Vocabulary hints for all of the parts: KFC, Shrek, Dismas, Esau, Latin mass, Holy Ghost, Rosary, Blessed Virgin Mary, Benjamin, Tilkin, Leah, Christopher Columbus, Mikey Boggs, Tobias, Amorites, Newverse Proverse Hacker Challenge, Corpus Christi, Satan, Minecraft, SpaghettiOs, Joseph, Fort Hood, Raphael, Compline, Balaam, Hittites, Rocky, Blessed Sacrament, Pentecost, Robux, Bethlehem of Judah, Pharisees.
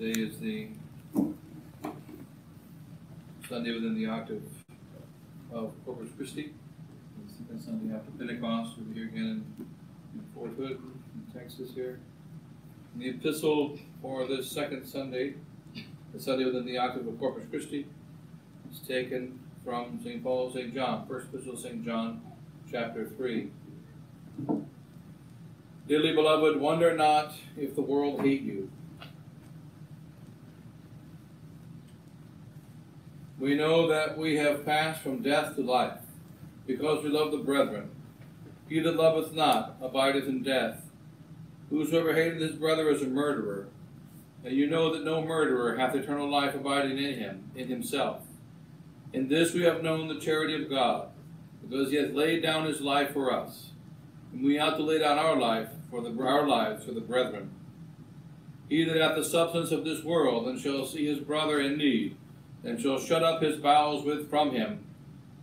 Today is the Sunday within the octave of Corpus Christi, the second Sunday after Pentecost. We'll be here again in Fort Hood, in Texas here. And the epistle for this second Sunday, the Sunday within the octave of Corpus Christi, is taken from St. Paul, St. John, First Epistle of St. John, chapter 3. Dearly beloved, wonder not if the world hate you. We know that we have passed from death to life, because we love the brethren. He that loveth not abideth in death. Whosoever hateth his brother is a murderer, and you know that no murderer hath eternal life abiding in him, in himself. In this we have known the charity of God, because he hath laid down his life for us, and we ought to lay down our lives for the brethren. He that hath the substance of this world, and shall see his brother in need, and shall shut up his bowels from him,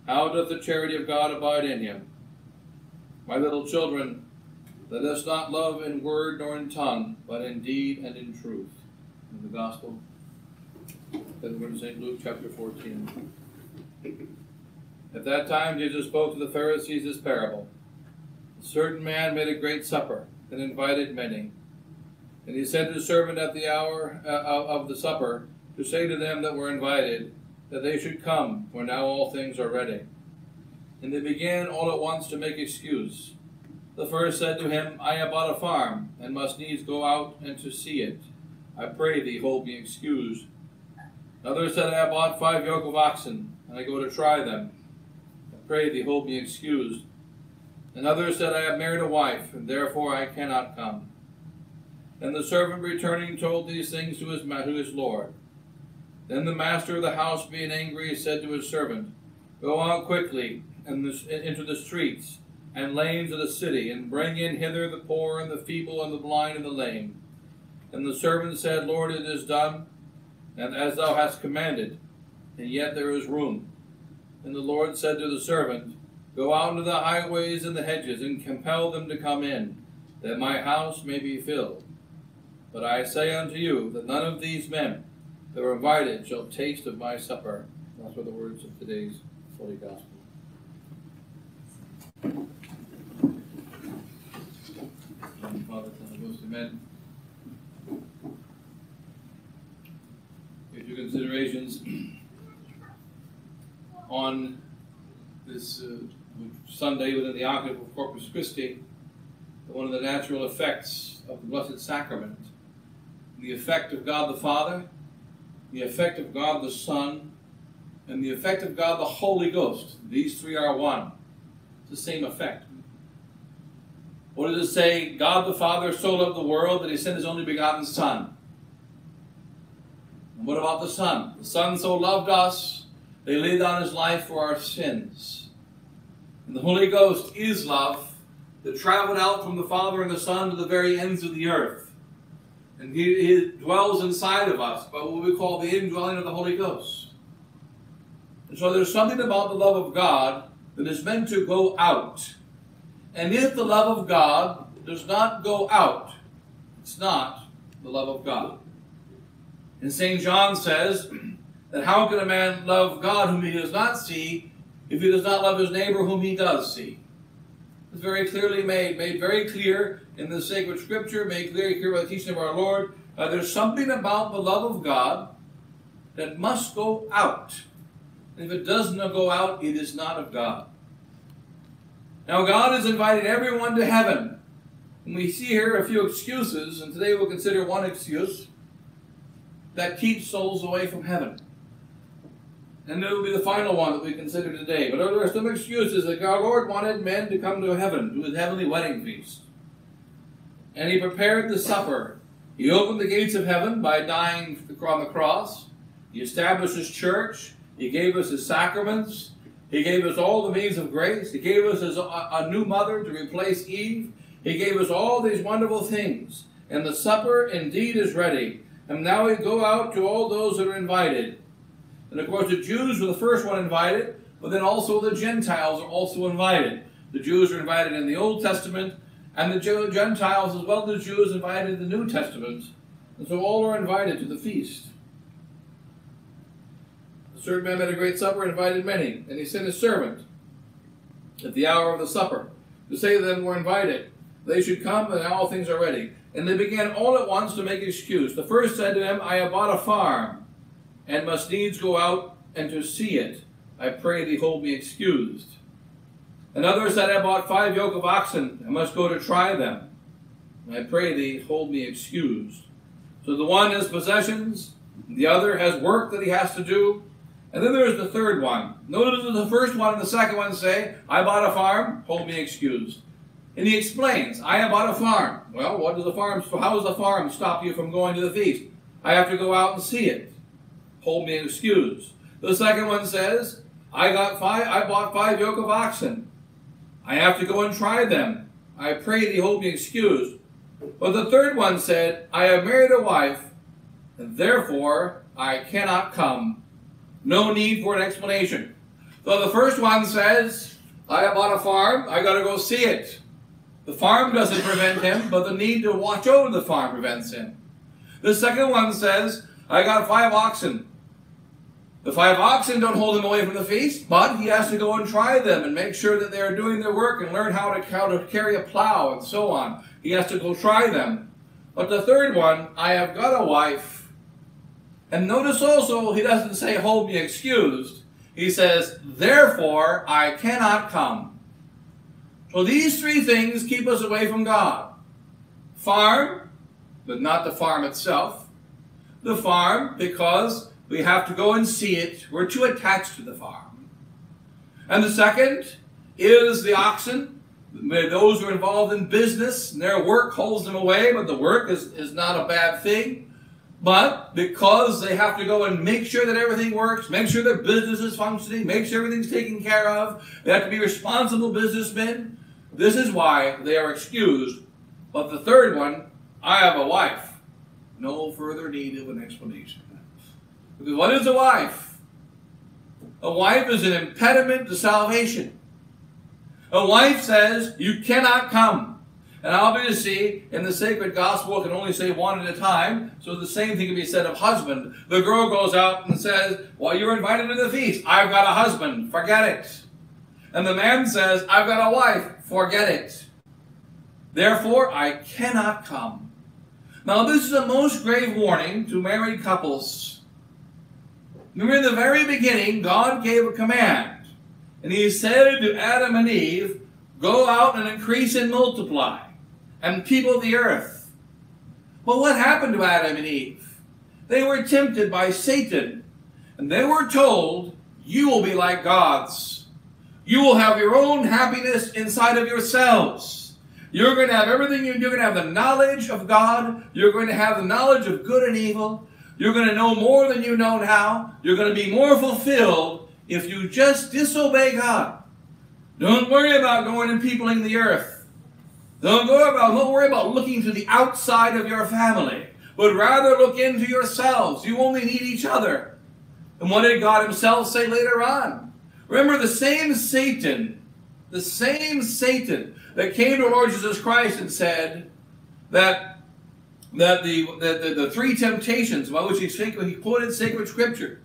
how doth the charity of God abide in him? My little children, let us not love in word nor in tongue, but in deed and in truth. In the Gospel, according to St. Luke, chapter 14. At that time Jesus spoke to the Pharisees this parable. A certain man made a great supper, and invited many. And he sent his servant at the hour of the supper, to say to them that were invited, that they should come, for now all things are ready. And they began all at once to make excuse. The first said to him, I have bought a farm, and must needs go out and to see it. I pray thee, hold me excused. Another said, I have bought 5 yoke of oxen, and I go to try them. I pray thee, hold me excused. Another said, I have married a wife, and therefore I cannot come. And the servant returning told these things to his Lord. Then the master of the house, being angry, said to his servant, Go out quickly into the streets and lanes of the city, and bring in hither the poor and the feeble and the blind and the lame. And the servant said, Lord, it is done, and as thou hast commanded, and yet there is room. And the Lord said to the servant, Go out into the highways and the hedges, and compel them to come in, that my house may be filled. But I say unto you, that none of these men that were invited shall taste of my supper. Those are the words of today's Holy Gospel. Father, Son, Ghost, amen. A few considerations on this Sunday within the octave of Corpus Christi. One of the natural effects of the Blessed Sacrament, the effect of God the Father, the effect of God the Son, and the effect of God the Holy Ghost. These three are one. It's the same effect. What does it say? God the Father so loved the world that he sent his only begotten Son. And what about the Son? The Son so loved us, they laid down his life for our sins. And the Holy Ghost is love that traveled out from the Father and the Son to the very ends of the earth. And he dwells inside of us, by what we call the indwelling of the Holy Ghost. And so there's something about the love of God that is meant to go out. And if the love of God does not go out, it's not the love of God. And St. John says that how can a man love God whom he does not see, if he does not love his neighbor whom he does see? It's very clearly made very clear in the sacred scripture, made clear here by the teaching of our Lord. There's something about the love of God that must go out. And if it does not go out, it is not of God. Now God has invited everyone to heaven. And we see here a few excuses, and today we'll consider one excuse that keeps souls away from heaven. And it will be the final one that we consider today. But there are some excuses that our Lord wanted men to come to heaven, to his heavenly wedding feast. And he prepared the supper. He opened the gates of heaven by dying on the cross. He established his church. He gave us his sacraments. He gave us all the means of grace. He gave us a new mother to replace Eve. He gave us all these wonderful things. And the supper indeed is ready. And now we go out to all those that are invited. And of course the Jews were the first one invited, but then also the Gentiles are also invited. The Jews are invited in the Old Testament, and the Gentiles as well as the Jews invited in the New Testament. And so all are invited to the feast. A certain man had a great supper and invited many, and he sent his servant at the hour of the supper to say to them were invited, they should come, and now all things are ready. And they began all at once to make excuse. The first said to him, I have bought a farm, and must needs go out and to see it. I pray thee hold me excused. Another said, I bought 5 yoke of oxen, and must go to try them. I pray thee hold me excused. So the one has possessions, the other has work that he has to do, and then there's the third one. Notice that the first one and the second one say, I bought a farm, hold me excused. And he explains, I have bought a farm. Well, what does the farm, how does the farm stop you from going to the feast? I have to go out and see it. Hold me excused. The second one says, I bought five yoke of oxen. I have to go and try them. I pray thee hold me excused. But the third one said, I have married a wife, and therefore I cannot come. No need for an explanation. So the first one says, I have bought a farm, I gotta go see it. The farm doesn't prevent him, but the need to watch over the farm prevents him. The second one says, I got 5 oxen. The 5 oxen don't hold him away from the feast, but he has to go and try them and make sure that they are doing their work and learn how to carry a plow and so on. He has to go try them. But the third one, I have got a wife. And notice also, he doesn't say, hold me excused. He says, therefore, I cannot come. So these 3 things keep us away from God. Farm, but not the farm itself. The farm, because we have to go and see it. We're too attached to the farm. And the second is the oxen. Those who are involved in business, and their work holds them away, but the work is not a bad thing. But because they have to go and make sure that everything works, make sure their business is functioning, make sure everything's taken care of, they have to be responsible businessmen. This is why they are excused. But the third one, I have a wife. No further need of an explanation. Because what is a wife? A wife is an impediment to salvation. A wife says, you cannot come. And obviously, in the sacred gospel, it can only say one at a time, so the same thing can be said of husband. The girl goes out and says, well, you're invited to the feast. I've got a husband. Forget it. And the man says, I've got a wife. Forget it. Therefore, I cannot come. Now, this is a most grave warning to married couples. Remember, in the very beginning, God gave a command, and he said to Adam and Eve, go out and increase and multiply, and people the earth. Well, what happened to Adam and Eve? They were tempted by Satan, and they were told, you will be like gods. You will have your own happiness inside of yourselves. You're going to have everything you do. You're going to have the knowledge of God. You're going to have the knowledge of good and evil. You're going to know more than you know how. You're going to be more fulfilled if you just disobey God. Don't worry about going and peopling the earth. Don't worry about looking to the outside of your family, but rather look into yourselves. You only need each other. And what did God himself say later on? Remember, the same Satan that came to Lord Jesus Christ and said that the 3 temptations, by which he quoted sacred scripture.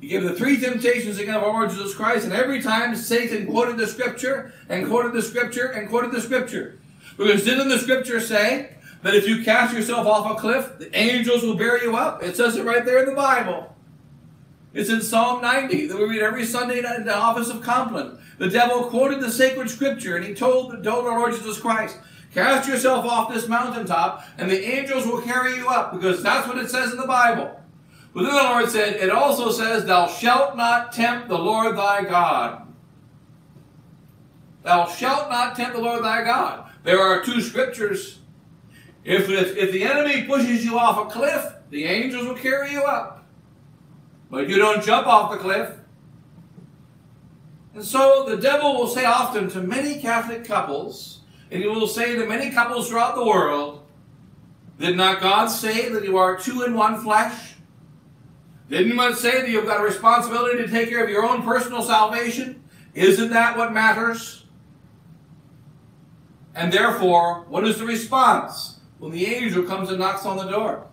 He gave the 3 temptations again of our Lord Jesus Christ, and every time Satan quoted the scripture, and quoted the scripture, and quoted the scripture. Because didn't the scripture say that if you cast yourself off a cliff, the angels will bear you up? It says it right there in the Bible. It's in Psalm 90 that we read every Sunday night in the office of Compline. The devil quoted the sacred scripture, and he told our Lord Jesus Christ, cast yourself off this mountaintop, and the angels will carry you up, because that's what it says in the Bible. But then the Lord said, it also says, thou shalt not tempt the Lord thy God. Thou shalt not tempt the Lord thy God. There are 2 scriptures. If the enemy pushes you off a cliff, the angels will carry you up. But you don't jump off the cliff. And so the devil will say often to many Catholic couples, and he will say to many couples throughout the world, did not God say that you are 2 in 1 flesh? Didn't God say that you've got a responsibility to take care of your own personal salvation? Isn't that what matters? And therefore, what is the response when the angel comes and knocks on the door?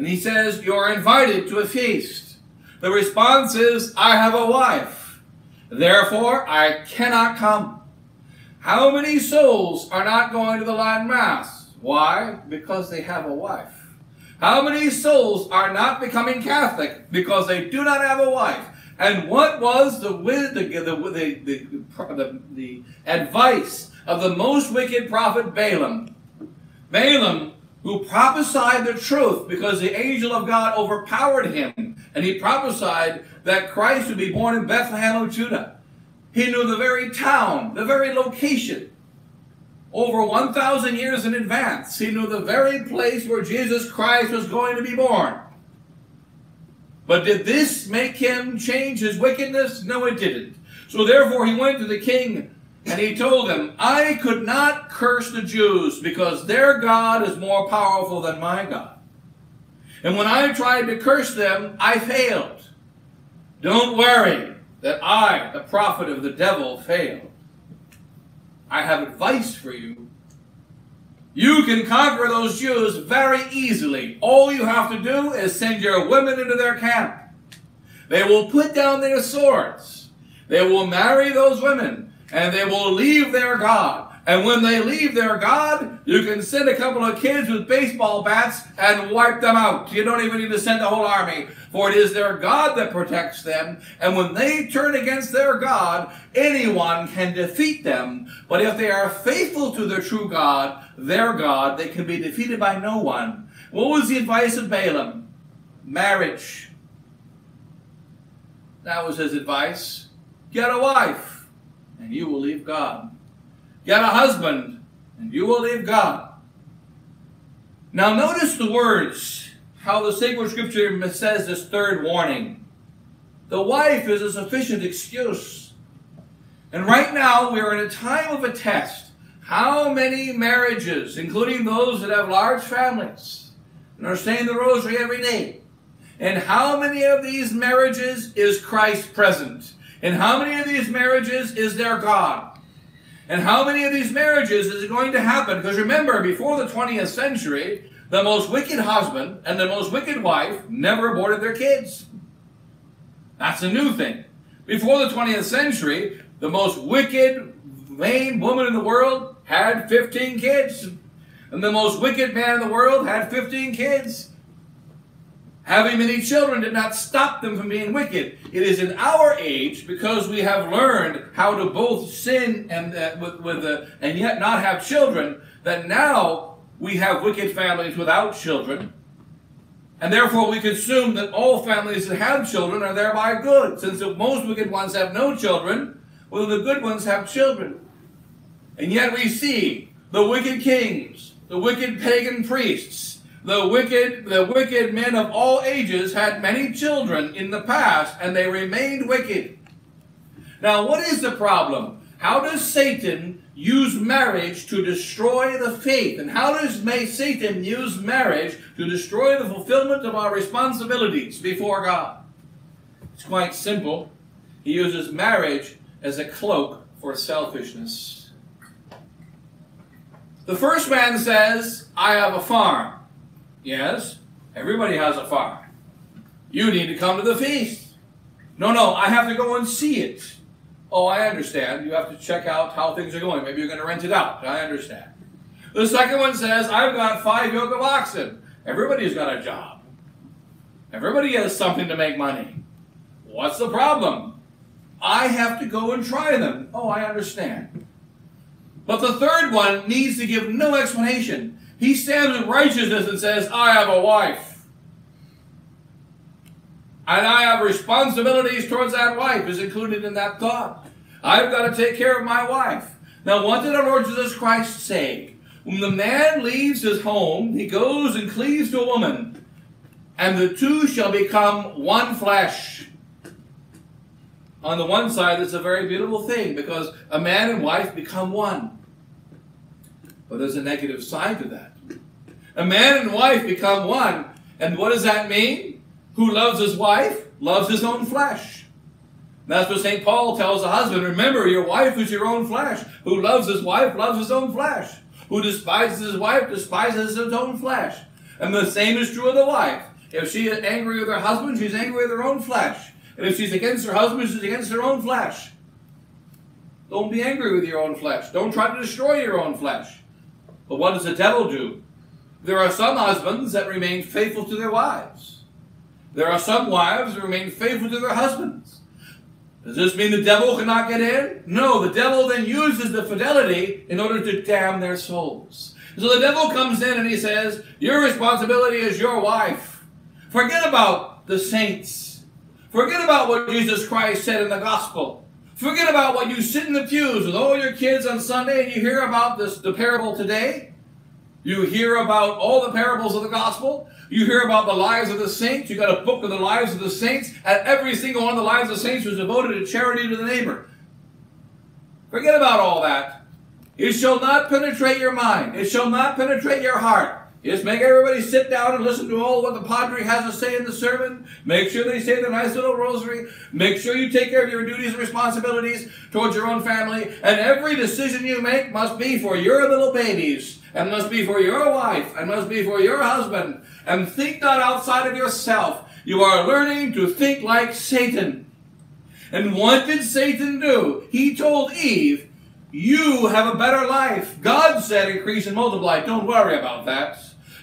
And he says, you're invited to a feast. The response is, I have a wife, therefore I cannot come. How many souls are not going to the Latin Mass? Why? Because they have a wife. How many souls are not becoming Catholic? Because they do not have a wife. And what was the advice of the most wicked prophet Balaam? Balaam, who prophesied the truth because the angel of God overpowered him, and he prophesied that Christ would be born in Bethlehem of Judah. He knew the very town, the very location, over 1,000 years in advance. He knew the very place where Jesus Christ was going to be born. But did this make him change his wickedness? No, it didn't. So therefore he went to the king and he told him, I could not curse the Jews because their God is more powerful than my God. And when I tried to curse them, I failed. Don't worry that I, the prophet of the devil, failed. I have advice for you. You can conquer those Jews very easily. All you have to do is send your women into their camp. They will put down their swords. They will marry those women, and they will leave their God. And when they leave their God, you can send a couple of kids with baseball bats and wipe them out. You don't even need to send the whole army, for it is their God that protects them. And when they turn against their God, anyone can defeat them. But if they are faithful to the true God, their God, they can be defeated by no one. What was the advice of Balaam? Marriage. That was his advice. Get a wife, and you will leave God. Get a husband, and you will leave God. Now notice the words, how the sacred scripture says this third warning. The wife is a sufficient excuse. And right now we are in a time of a test. How many marriages, including those that have large families and are saying the rosary every day, and how many of these marriages is Christ present? And how many of these marriages is their God? And how many of these marriages is it going to happen? Because remember, before the 20th century, the most wicked husband and the most wicked wife never aborted their kids. That's a new thing. Before the 20th century, the most wicked, vain woman in the world had 15 kids. And the most wicked man in the world had 15 kids. Having many children did not stop them from being wicked. It is in our age, because we have learned how to both sin and yet not have children, that now we have wicked families without children. And therefore we assume that all families that have children are thereby good, since if most wicked ones have no children, well, the good ones have children. And yet we see the wicked kings, the wicked pagan priests, the wicked men of all ages had many children in the past, and they remained wicked. Now, what is the problem? How does Satan use marriage to destroy the faith? And how does Satan use marriage to destroy the fulfillment of our responsibilities before God? It's quite simple. He uses marriage as a cloak for selfishness. The first man says, I have a farm. Yes, everybody has a farm. You need to come to the feast. No, no, I have to go and see it. Oh, I understand. You have to check out how things are going. Maybe you're going to rent it out. I understand. The second one says, I've got 5 yoke of oxen. Everybody's got a job. Everybody has something to make money. What's the problem? I have to go and try them. Oh, I understand. But the third one needs to give no explanation. He stands in righteousness and says, I have a wife. And I have responsibilities towards that wife, is included in that thought. I've got to take care of my wife. Now, what did our Lord Jesus Christ say? When the man leaves his home, he goes and cleaves to a woman, and the two shall become one flesh. On the one side, it's a very beautiful thing, because a man and wife become one. But there's a negative side to that. A man and wife become one. And what does that mean? Who loves his wife loves his own flesh. That's what St. Paul tells the husband. Remember, your wife is your own flesh. Who loves his wife loves his own flesh. Who despises his wife despises his own flesh. And the same is true of the wife. If she is angry with her husband, she's angry with her own flesh. And if she's against her husband, she's against her own flesh. Don't be angry with your own flesh. Don't try to destroy your own flesh. But what does the devil do? There are some husbands that remain faithful to their wives. There are some wives that remain faithful to their husbands. Does this mean the devil cannot get in? No, the devil then uses the fidelity in order to damn their souls. So the devil comes in and he says, your responsibility is your wife. Forget about the saints. Forget about what Jesus Christ said in the gospel. Forget about what you sit in the pews with all your kids on Sunday and you hear about this, the parable today. You hear about all the parables of the gospel. You hear about the lives of the saints. You got a book of the lives of the saints. And every single one of the lives of the saints was devoted to charity to the neighbor. Forget about all that. It shall not penetrate your mind. It shall not penetrate your heart. Just make everybody sit down and listen to all what the Padre has to say in the sermon. Make sure they say their nice little rosary. Make sure you take care of your duties and responsibilities towards your own family. And every decision you make must be for your little babies, and must be for your wife, and must be for your husband. And think not outside of yourself. You are learning to think like Satan. And what did Satan do? He told Eve, you have a better life. God said, increase and multiply. Don't worry about that.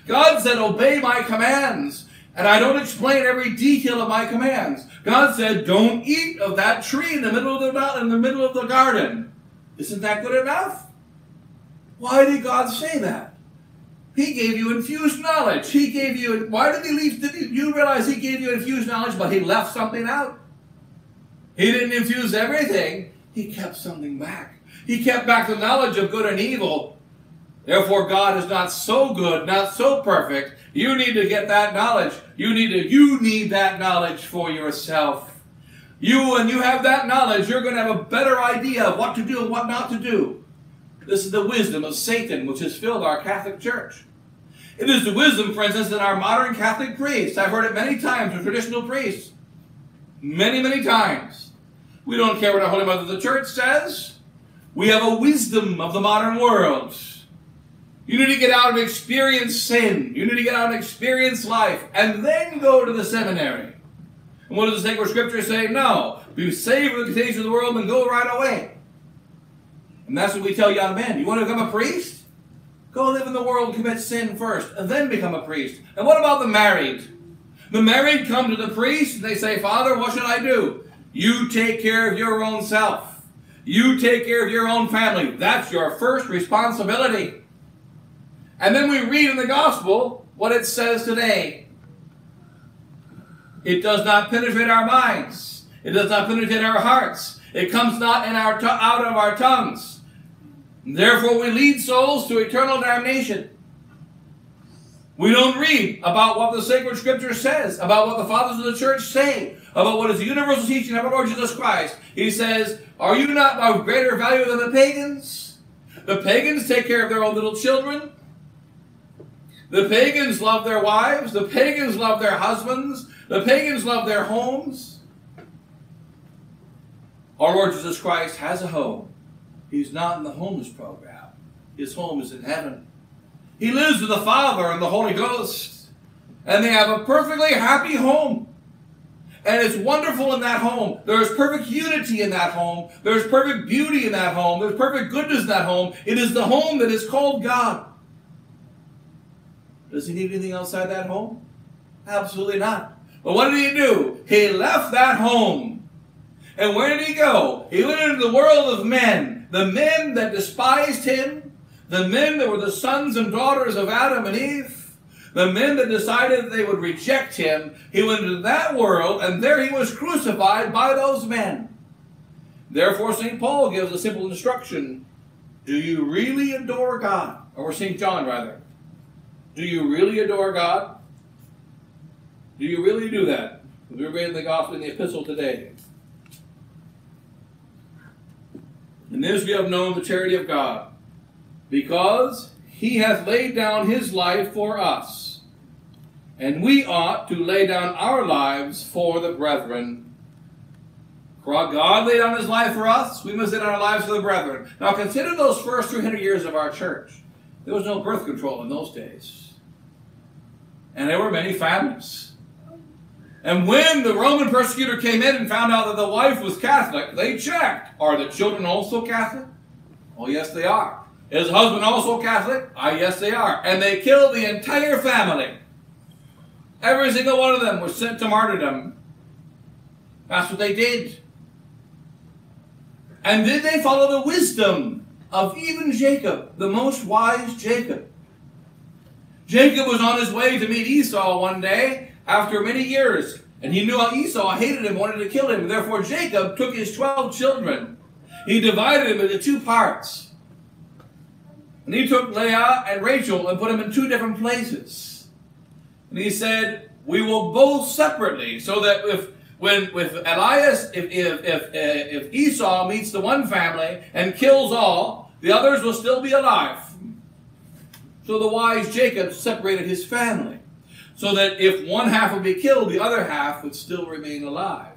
God said, obey my commands. And I don't explain every detail of my commands. God said, don't eat of that tree in the middle of the garden. Isn't that good enough? Why did God say that? He gave you infused knowledge. He gave you, why did he leave? Did you realize he gave you infused knowledge, but he left something out? He didn't infuse everything. He kept something back. He kept back the knowledge of good and evil. Therefore, God is not so good, not so perfect. You need to get that knowledge. You need that knowledge for yourself. When you have that knowledge, you're going to have a better idea of what to do and what not to do. This is the wisdom of Satan, which has filled our Catholic Church. It is the wisdom, for instance, in our modern Catholic priests. I've heard it many times from traditional priests. Many, many times. We don't care what our Holy Mother of the Church says. We have a wisdom of the modern world. You need to get out and experience sin. You need to get out and experience life. And then go to the seminary. And what does the sacred scripture say? No. Be saved from the temptation of the world and go right away. And that's what we tell young men. You want to become a priest? Go live in the world, commit sin first, and then become a priest. And what about the married? The married come to the priest and they say, Father, what should I do? You take care of your own self. You take care of your own family. That's your first responsibility. And then we read in the gospel what it says today. It does not penetrate our minds. It does not penetrate our hearts. It comes not in out of our tongues. Therefore, we lead souls to eternal damnation. We don't read about what the sacred scripture says, about what the fathers of the church say, about what is the universal teaching of our Lord Jesus Christ. He says, are you not of greater value than the pagans? The pagans take care of their own little children. The pagans love their wives. The pagans love their husbands. The pagans love their homes. Our Lord Jesus Christ has a home. He's not in the homeless program. His home is in heaven. He lives with the Father and the Holy Ghost. And they have a perfectly happy home. And it's wonderful in that home. There's perfect unity in that home. There's perfect beauty in that home. There's perfect goodness in that home. It is the home that is called God. Does he need anything outside that home? Absolutely not. But what did he do? He left that home. And where did he go? He went into the world of men. The men that despised him, the men that were the sons and daughters of Adam and Eve, the men that decided they would reject him, he went into that world, and there he was crucified by those men. Therefore, St. Paul gives a simple instruction. Do you really adore God? Or St. John, rather. Do you really adore God? Do you really do that? We're reading the gospel in the epistle today. In this we have known the charity of God, because he hath laid down his life for us, and we ought to lay down our lives for the brethren. For God laid down his life for us, we must lay down our lives for the brethren. Now consider those first 300 years of our church. There was no birth control in those days. and there were many families. And when the Roman persecutor came in and found out that the wife was Catholic, they checked, are the children also Catholic? Oh, yes, they are. Is the husband also Catholic? Ah, yes, they are. And they killed the entire family. Every single one of them was sent to martyrdom. That's what they did. And did they follow the wisdom of even Jacob, the most wise Jacob? Jacob was on his way to meet Esau one day after many years, and he knew how Esau hated him, wanted to kill him. Therefore, Jacob took his 12 children. He divided them into two parts. And he took Leah and Rachel and put them in two different places. And he said, we will both separately, so that if Esau meets the one family and kills all, the others will still be alive. So the wise Jacob separated his family, so that if one half would be killed, the other half would still remain alive.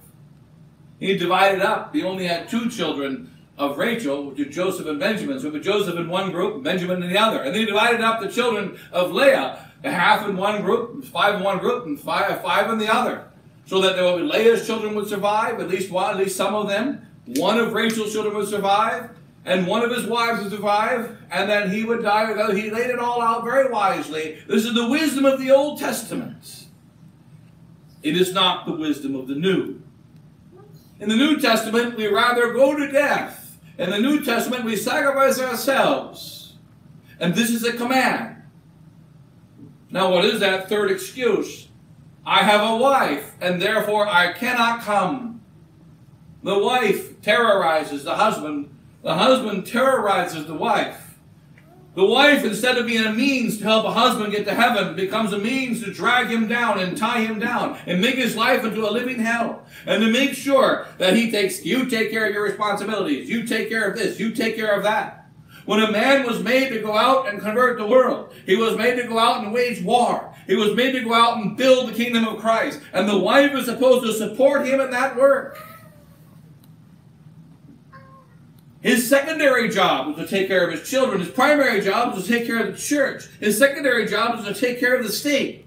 He divided up. He only had two children of Rachel, which are Joseph and Benjamin. So it was Joseph in one group, Benjamin in the other. And they divided up the children of Leah, a half in one group, five in one group, and five in the other. So that Leah's children would survive, at least some of them. One of Rachel's children would survive, and one of his wives would survive, and then he would die. He laid it all out very wisely. This is the wisdom of the Old Testament. It is not the wisdom of the New. In the New Testament, we rather go to death. In the New Testament, we sacrifice ourselves. And this is a command. Now, what is that third excuse? I have a wife, and therefore I cannot come. The wife terrorizes the husband. The husband terrorizes the wife. The wife, instead of being a means to help a husband get to heaven, becomes a means to drag him down and tie him down and make his life into a living hell. And to make sure that you take care of your responsibilities. You take care of this. You take care of that. When a man was made to go out and convert the world, he was made to go out and wage war. He was made to go out and build the kingdom of Christ. And the wife is supposed to support him in that work. His secondary job was to take care of his children. His primary job was to take care of the church. His secondary job was to take care of the state.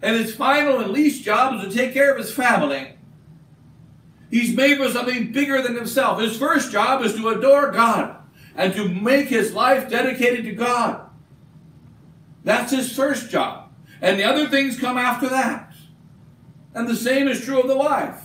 And his final and least job was to take care of his family. He's made for something bigger than himself. His first job is to adore God and to make his life dedicated to God. That's his first job. And the other things come after that. And the same is true of the wife.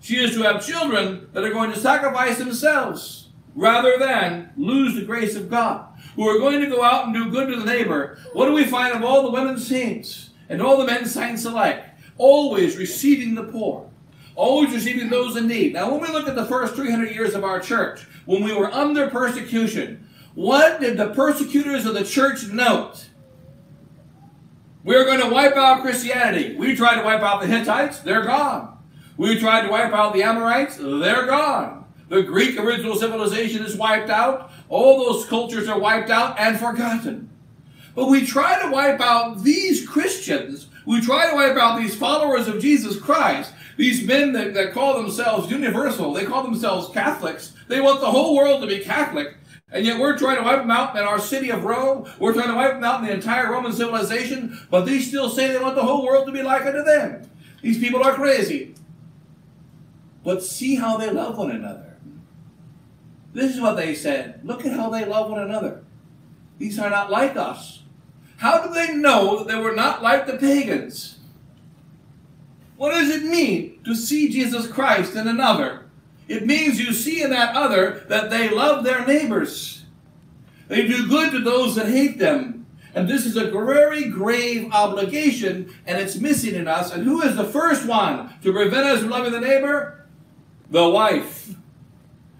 She is to have children that are going to sacrifice themselves, rather than lose the grace of God, who are going to go out and do good to the neighbor. What do we find of all the women saints and all the men saints alike? Always receiving the poor, always receiving those in need. Now, when we look at the first 300 years of our church, when we were under persecution, what did the persecutors of the church note? We are going to wipe out Christianity. We tried to wipe out the Hittites. They're gone. We tried to wipe out the Amorites. They're gone. The Greek original civilization is wiped out. All those cultures are wiped out and forgotten. But we try to wipe out these Christians. We try to wipe out these followers of Jesus Christ. These men that call themselves universal. They call themselves Catholics. They want the whole world to be Catholic. And yet we're trying to wipe them out in our city of Rome. We're trying to wipe them out in the entire Roman civilization. But they still say they want the whole world to be like unto them. These people are crazy. But see how they love one another. This is what they said. Look at how they love one another. These are not like us. How do they know that they were not like the pagans? What does it mean to see Jesus Christ in another? It means you see in that other that they love their neighbors. They do good to those that hate them. And this is a very grave obligation, and it's missing in us. And who is the first one to prevent us from loving the neighbor? The wife.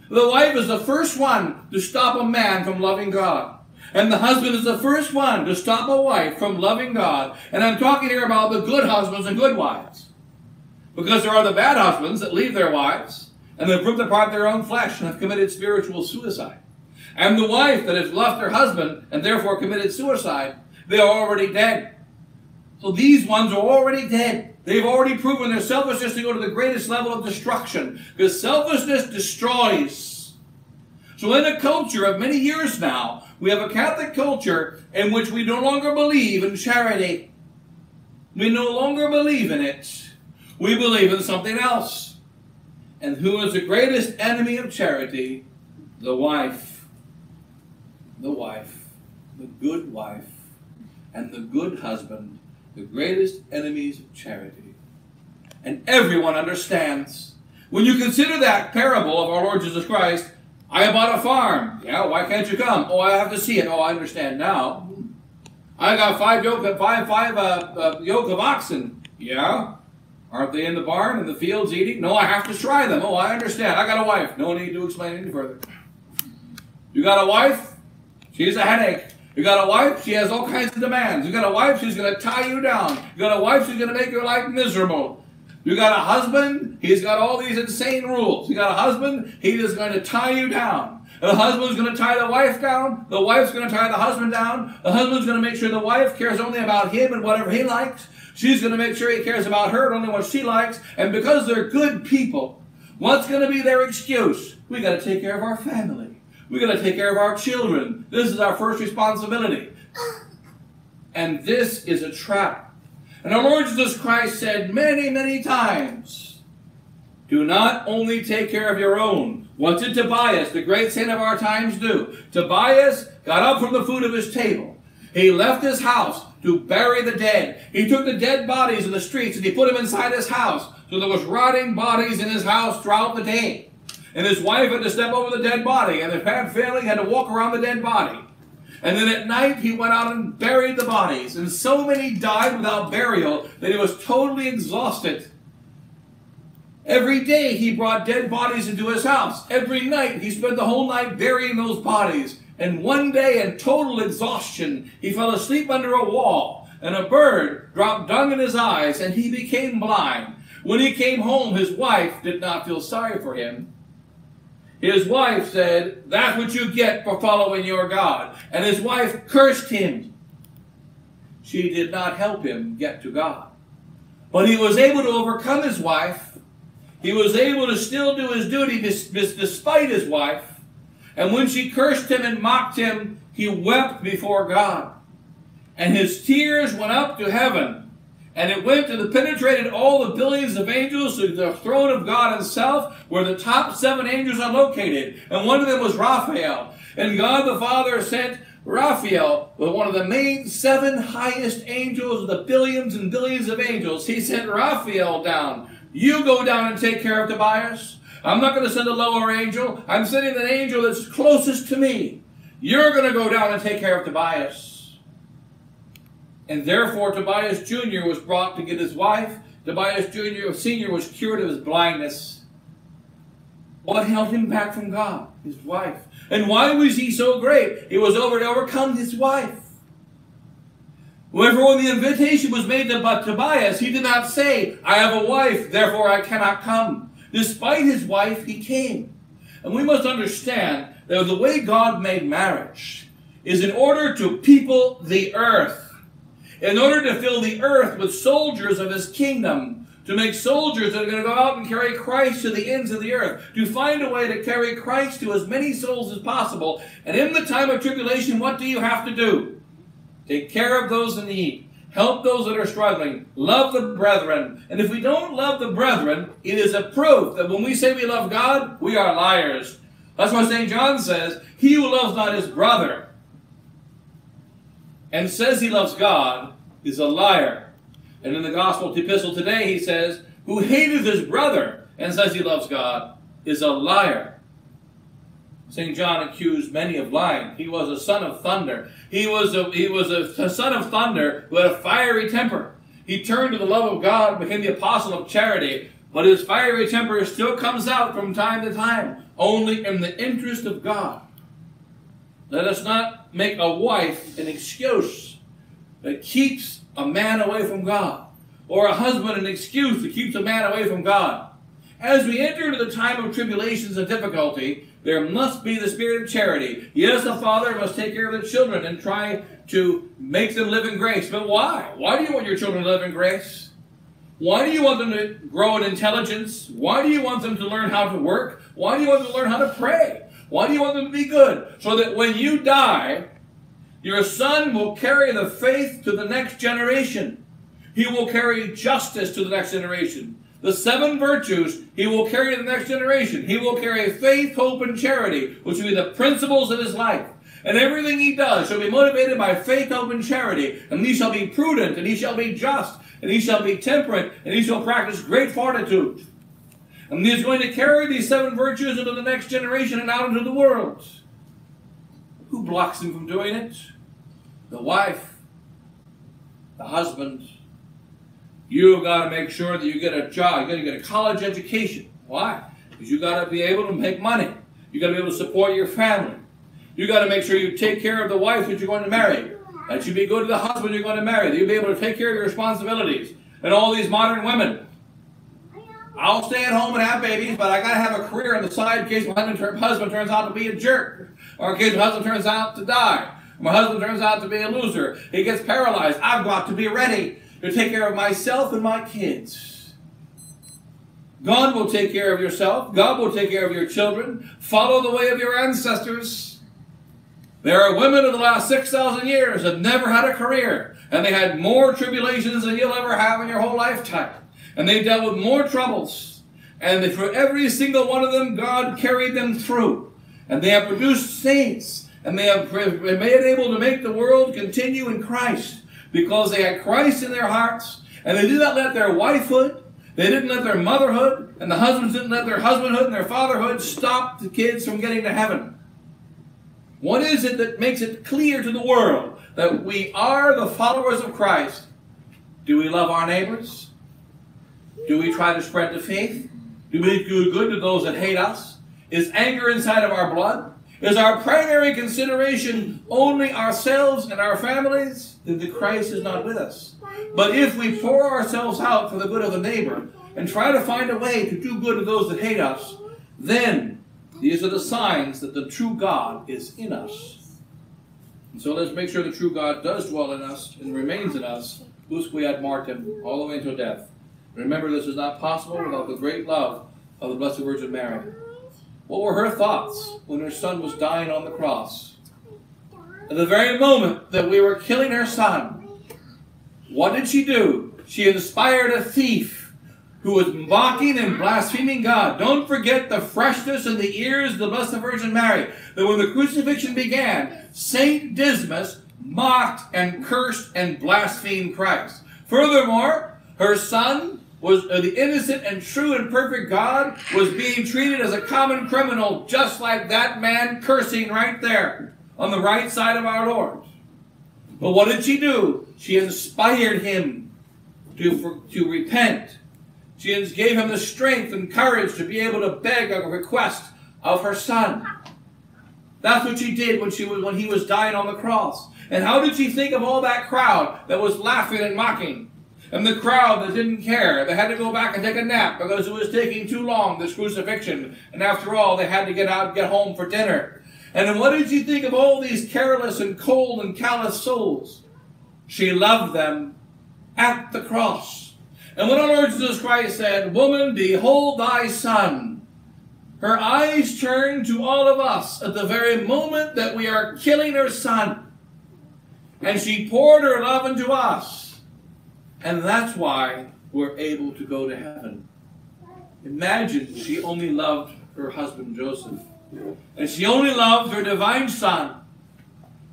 The wife is the first one to stop a man from loving God. And the husband is the first one to stop a wife from loving God. And I'm talking here about the good husbands and good wives. Because there are the bad husbands that leave their wives, and they've ripped apart their own flesh and have committed spiritual suicide. And the wife that has left her husband and therefore committed suicide, they are already dead. So these ones are already dead. They've already proven their selfishness to go to the greatest level of destruction, because selfishness destroys. So in a culture of many years now, we have a Catholic culture in which we no longer believe in charity. We no longer believe in it. We believe in something else. And who is the greatest enemy of charity? The wife. The wife. The good wife. And the good husband. The greatest enemies of charity. And everyone understands. When you consider that parable of our Lord Jesus Christ, I bought a farm. Yeah, why can't you come? Oh, I have to see it. Oh, I understand now. I got five yoke of oxen. Yeah. Aren't they in the barn, in the fields eating? No, I have to try them. Oh, I understand. I got a wife. No need to explain any further. You got a wife? She's a headache. You got a wife? She has all kinds of demands. You got a wife? She's going to tie you down. You got a wife? She's going to make your life miserable. You got a husband? He's got all these insane rules. You got a husband? He is going to tie you down. The husband's going to tie the wife down. The wife's going to tie the husband down. The husband's going to make sure the wife cares only about him and whatever he likes. She's going to make sure he cares about her and only what she likes. And because they're good people, what's going to be their excuse? We got to take care of our family. We got to take care of our children. This is our first responsibility. And this is a trap. And our Lord Jesus Christ said many, many times, do not only take care of your own. What did Tobias, the great saint of our times, do? Tobias got up from the food of his table. He left his house to bury the dead. He took the dead bodies in the streets and he put them inside his house. So there was rotting bodies in his house throughout the day. And his wife had to step over the dead body. And if had failing, had to walk around the dead body. And then at night he went out and buried the bodies. And so many died without burial that he was totally exhausted. Every day he brought dead bodies into his house. Every night he spent the whole night burying those bodies. And one day in total exhaustion, he fell asleep under a wall, and a bird dropped dung in his eyes, and he became blind. When he came home, his wife did not feel sorry for him. His wife said, "That's what you get for following your God." And his wife cursed him. She did not help him get to God. But he was able to overcome his wife. He was able to still do his duty despite his wife. And when she cursed him and mocked him, he wept before God. And his tears went up to heaven. And it went to penetrated all the billions of angels to the throne of God himself, where the top 7 angels are located. And one of them was Raphael. And God the Father sent Raphael, one of the main 7 highest angels of the billions and billions of angels. He sent Raphael down. You go down and take care of Tobias. I'm not going to send a lower angel. I'm sending an angel that's closest to me. You're going to go down and take care of Tobias. And therefore, Tobias Jr. was brought to get his wife. Tobias Jr. Sr. was cured of his blindness. What held him back from God? His wife. And why was he so great? He was able to overcome his wife. Wherefore, when the invitation was made to Tobias, he did not say, "I have a wife, therefore I cannot come." Despite his wife, he came. And we must understand that the way God made marriage is in order to people the earth, in order to fill the earth with soldiers of his kingdom, to make soldiers that are going to go out and carry Christ to the ends of the earth, to find a way to carry Christ to as many souls as possible. And in the time of tribulation, what do you have to do? Take care of those in need. Help those that are struggling. Love the brethren. And if we don't love the brethren, it is a proof that when we say we love God, we are liars. That's why St. John says, "He who loves not his brother and says he loves God is a liar." And in the Gospel Epistle today, he says, "Who hateth his brother and says he loves God is a liar." St. John accused many of lying. He was a son of thunder. He was a son of thunder who had a fiery temper. He turned to the love of God, became the apostle of charity, but his fiery temper still comes out from time to time, only in the interest of God. Let us not make a wife an excuse that keeps a man away from God, or a husband an excuse that keeps a man away from God. As we enter into the time of tribulations and difficulty, there must be the spirit of charity. Yes, the father must take care of the children and try to make them live in grace. But why? Why do you want your children to live in grace? Why do you want them to grow in intelligence? Why do you want them to learn how to work? Why do you want them to learn how to pray? Why do you want them to be good? So that when you die, your son will carry the faith to the next generation. He will carry justice to the next generation. The seven virtues he will carry to the next generation. He will carry faith, hope, and charity, which will be the principles of his life. And everything he does shall be motivated by faith, hope, and charity. And he shall be prudent, and he shall be just, and he shall be temperate, and he shall practice great fortitude. And he is going to carry these seven virtues into the next generation and out into the world. Who blocks him from doing it? The wife, the husband. You've got to make sure that you get a job. You've got to get a college education. Why? Because you've got to be able to make money. You've got to be able to support your family. You've got to make sure you take care of the wife that you're going to marry. That you be good to the husband you're going to marry. That you'll be able to take care of your responsibilities. And all these modern women. I'll stay at home and have babies, but I got to have a career on the side in case my husband turns out to be a jerk. Or in case my husband turns out to die. My husband turns out to be a loser. He gets paralyzed. I've got to be ready to take care of myself and my kids. God will take care of yourself. God will take care of your children. Follow the way of your ancestors. There are women of the last 6,000 years that never had a career, and they had more tribulations than you'll ever have in your whole lifetime. And they dealt with more troubles. And for every single one of them, God carried them through. And they have produced saints. And they have been able to make the world continue in Christ. Because they had Christ in their hearts. And they did not let their wifehood, they didn't let their motherhood, and the husbands didn't let their husbandhood and their fatherhood stop the kids from getting to heaven. What is it that makes it clear to the world that we are the followers of Christ? Do we love our neighbors? Do we try to spread the faith? Do we do good to those that hate us? Is anger inside of our blood? Is our primary consideration only ourselves and our families? Then the Christ is not with us. But if we pour ourselves out for the good of the neighbor and try to find a way to do good to those that hate us, then these are the signs that the true God is in us. And so let's make sure the true God does dwell in us and remains in us, usque ad mortem, all the way until death. Remember, this is not possible without the great love of the Blessed Virgin Mary. What were her thoughts when her son was dying on the cross? At the very moment that we were killing her son, what did she do? She inspired a thief who was mocking and blaspheming God. Don't forget the freshness in the ears of the Blessed Virgin Mary, that when the crucifixion began, St. Dismas mocked and cursed and blasphemed Christ. Furthermore, her son, the innocent and true and perfect God, was being treated as a common criminal, just like that man cursing right there on the right side of our Lord. But what did she do? She inspired him to repent. She gave him the strength and courage to be able to beg a request of her son. That's what she did when he was dying on the cross. And how did she think of all that crowd that was laughing and mocking? And the crowd that didn't care, they had to go back and take a nap because it was taking too long, this crucifixion. And after all, they had to get out and get home for dinner. And then what did she think of all these careless and cold and callous souls? She loved them at the cross. And when our Lord Jesus Christ said, "Woman, behold thy son," her eyes turned to all of us at the very moment that we are killing her son. And she poured her love into us. And that's why we're able to go to heaven. Imagine, she only loved her husband, Joseph. And she only loved her divine son.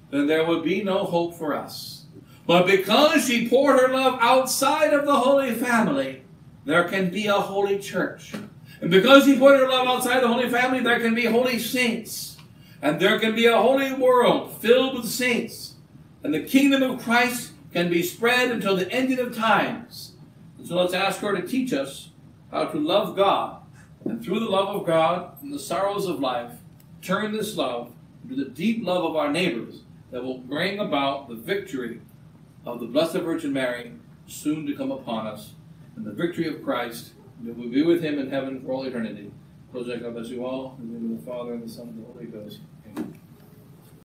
Then there would be no hope for us. But because she poured her love outside of the Holy Family, there can be a Holy Church. And because she poured her love outside the Holy Family, there can be holy saints. And there can be a holy world filled with saints. And the kingdom of Christ can be spread until the ending of times. And so let's ask her to teach us how to love God, and through the love of God and the sorrows of life, turn this love into the deep love of our neighbors that will bring about the victory of the Blessed Virgin Mary soon to come upon us, and the victory of Christ, that we'll be with him in heaven for all eternity. So God bless you all, in the name of the Father, and the Son, and the Holy Ghost. Amen.